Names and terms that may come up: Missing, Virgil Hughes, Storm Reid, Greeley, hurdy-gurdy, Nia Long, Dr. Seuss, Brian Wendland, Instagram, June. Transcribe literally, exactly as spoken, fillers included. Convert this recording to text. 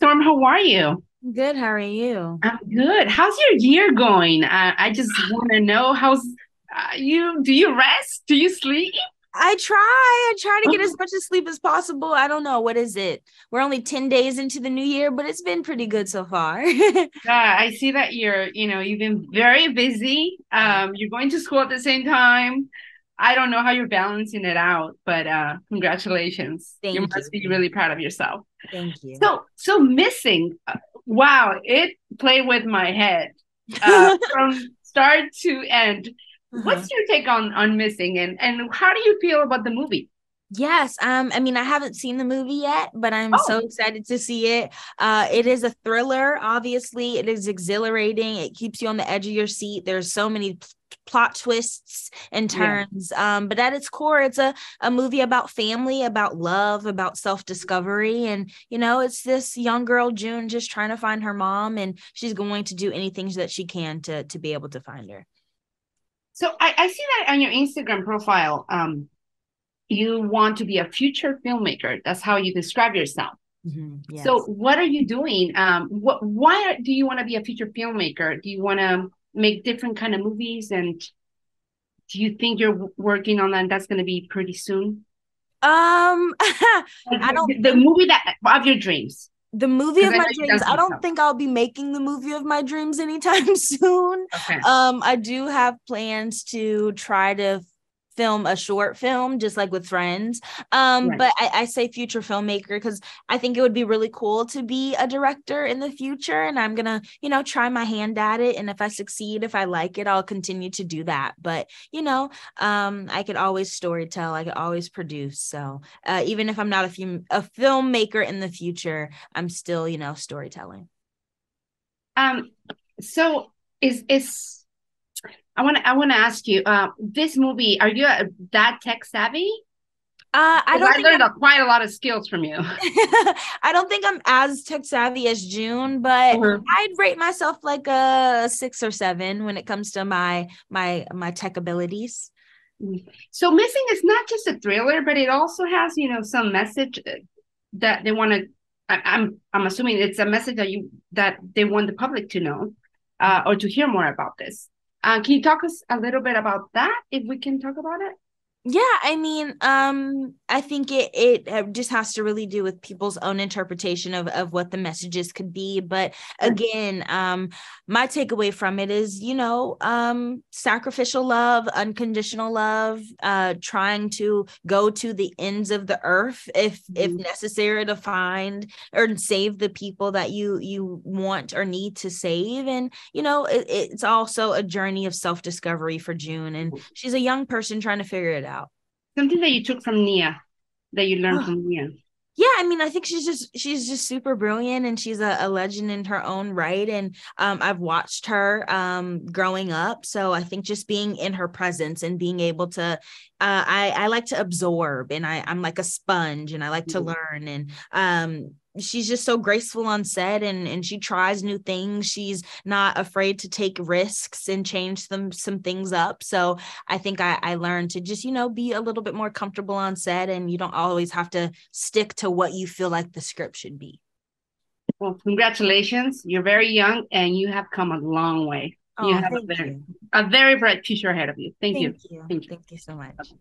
Storm, how are you? Good. How are you? I'm good. How's your year going? I, I just want to know, how's uh, you? Do you rest? Do you sleep? I try. I try to get as much as sleep as possible. I don't know. What is it? We're only ten days into the new year, but it's been pretty good so far. Yeah, I see that you're, you know, you've been very busy. Um, you're going to school at the same time. I don't know how you're balancing it out, but uh, congratulations. Thank you. You must be really proud of yourself. Thank you. So, so Missing. Uh, wow. It played with my head uh, from start to end. Uh-huh. What's your take on, on Missing, and, and how do you feel about the movie? Yes. Um, I mean, I haven't seen the movie yet, but I'm oh. so excited to see it. Uh, it is a thriller. Obviously, it is exhilarating. It keeps you on the edge of your seat. There's so many p- plot twists and turns. Yeah. Um, but at its core, it's a, a movie about family, about love, about self-discovery. And, you know, it's this young girl, June, just trying to find her mom, and she's going to do anything that she can to, to be able to find her. So I, I see that on your Instagram profile. Um, you want to be a future filmmaker. That's how you describe yourself. Mm-hmm. Yes. So what are you doing? Um, what, why do you want to be a future filmmaker? Do you want to make different kind of movies? And do you think you're working on that? And that's going to be pretty soon. Um, I don't. The, the movie that of your dreams. The movie of my dreams. I don't think I'll be making the movie of my dreams anytime soon. Okay. Um, I do have plans to try to film a short film, just like with Friends. Um, right. But I, I say future filmmaker because I think it would be really cool to be a director in the future. And I'm going to, you know, try my hand at it. And if I succeed, if I like it, I'll continue to do that. But, you know, um, I could always storytell. I could always produce. So uh, even if I'm not a, fum- a filmmaker in the future, I'm still, you know, storytelling. Um. So is is. I want to I want to ask you, uh, this movie, are you uh, that tech savvy? Uh, I don't I think learned a, quite a lot of skills from you. I don't think I'm as tech savvy as June, but mm-hmm. I'd rate myself like a six or seven when it comes to my my my tech abilities. So Missing is not just a thriller, but it also has, you know, some message that they want to. I'm I'm assuming it's a message that you that they want the public to know uh, or to hear more about this. Uh, can you talk us a little bit about that, if we can talk about it? Yeah, I mean, um, I think it it just has to really do with people's own interpretation of, of what the messages could be. But again, um, my takeaway from it is, you know, um, sacrificial love, unconditional love, uh, trying to go to the ends of the earth if mm-hmm. if necessary to find or save the people that you you want or need to save. And, you know, it, it's also a journey of self-discovery for June. And she's a young person trying to figure it out. out something that you took from Nia that you learned oh. from Nia. Yeah, I mean, I think she's just she's just super brilliant, and she's a, a legend in her own right. And um, I've watched her um, growing up, so I think just being in her presence and being able to, uh, I, I like to absorb, and I, I'm like a sponge, and I like mm-hmm. to learn. And um, she's just so graceful on set, and and she tries new things. She's not afraid to take risks and change them some things up. So I think I, I learned to just, you know, be a little bit more comfortable on set, and you don't always have to stick to what you feel like the script should be. Well, congratulations. You're very young, and you have come a long way. Oh, you have a very, you. a very bright future ahead of you. Thank, thank you. you. Thank you. Thank you so much.